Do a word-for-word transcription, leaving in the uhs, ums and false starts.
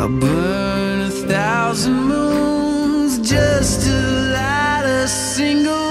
I'll burn a thousand moons just to light a single